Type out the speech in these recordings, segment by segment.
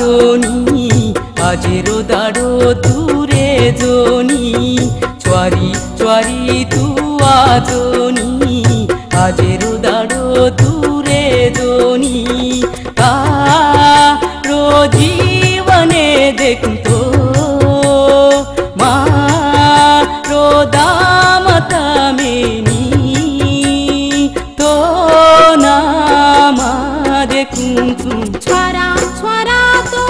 Johnny আজেরো দাড়ো দূরে Johnny চ্বারি চ্বারি Tuya Johnny আজেরো দাড়ো দূরে Johnny তারো জীবনে দেখুন তো মারো দামতা মেনি তো নামা দেখুন ছড়া ছড়া তো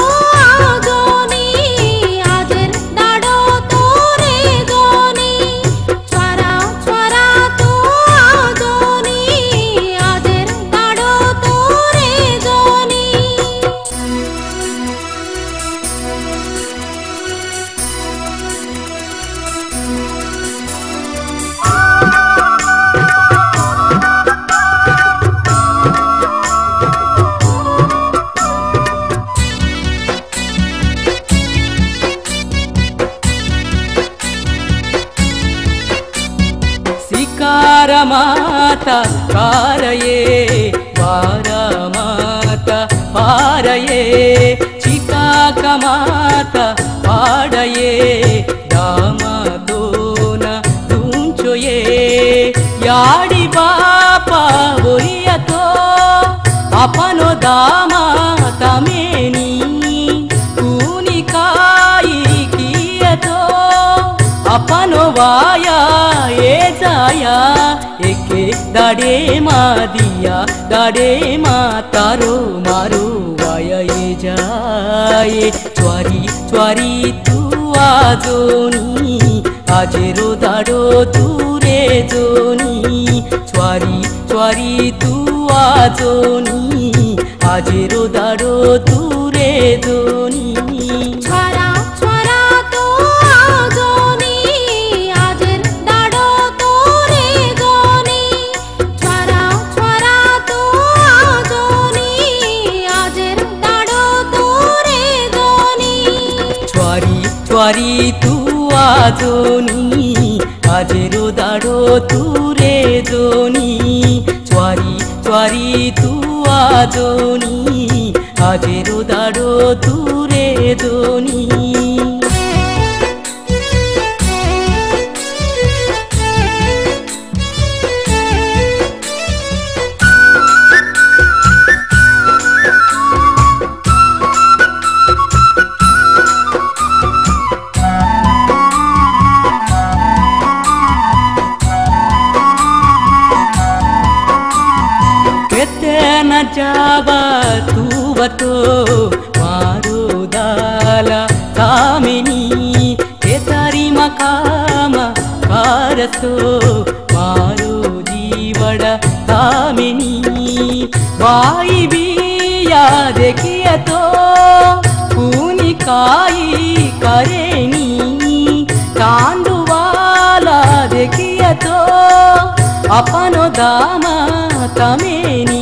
माता पारये पारा माता पारये चिका का माता पारये दामा दोना दूंचो ये याड़ी बापा बोलिया तो अपनो दामा तमेनी कूनी काई किया तो अपनो वाया ये जाया एके दाड़े मा दिया दाड़े मा तारो मारो वाया ये जाए च्वारी च्वारी तू आजोनी आजेरो दाड़ो दूरे जोनी च्वारी च्वारी तू आजोनी आजेरो दाड़ो दूरे जोनी চ্বারি তুয়া জনি আজেরো দাড়ো দূরে জনি চ্বারি চ্বারি তুয়া জনি আজেরো দাড়ো দূরে জনি जावा तू बतो मारो दाला कामिनी के तारी मकामा कारतो मारो जीवड़ा कामिनी भाई भी याद किया तो पूनी काई करेनी कांडू वाला देखिया तो अपनो दामा तमेनी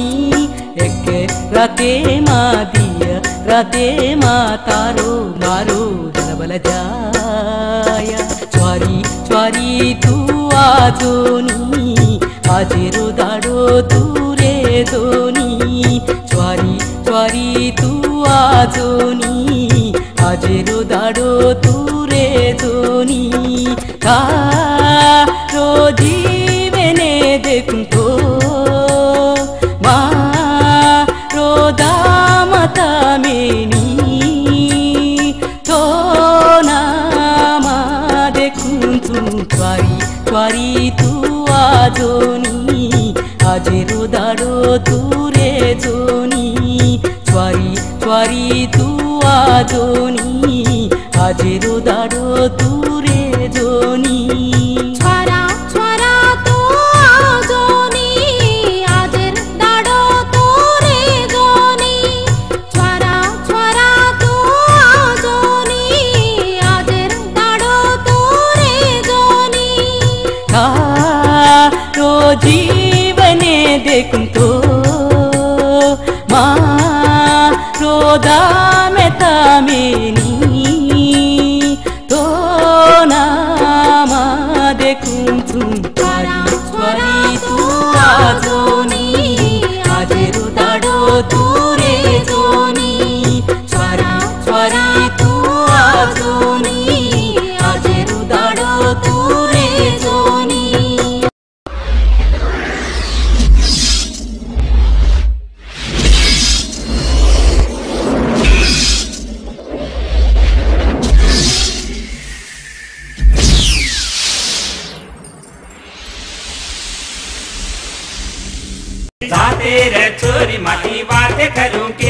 राते मा दिया राते मा तारो मारो दलबल जाया च्वारी च्वारी तू आजोनी आजेरो दाड़ो दूरे जोनी च्वारी च्वारी तू आजोनी आजेरो दाड़ो दूरे जोनी तारो जीवने देखूं तो च्वारी तुआ जोनी आजेरो दाड़ो दूरे जोनी च्वारी च्वारी तुआ जोनी आजेरो दाड़ो दूरे जोनी जीवने देखूं तो मारो दामता मेनी तो नामा देखूं तुम च्वारी तू आजोनी आजेरो दाड़ो दूरे जोनी च्वारी जाते रह छोरी माटी बात करूं।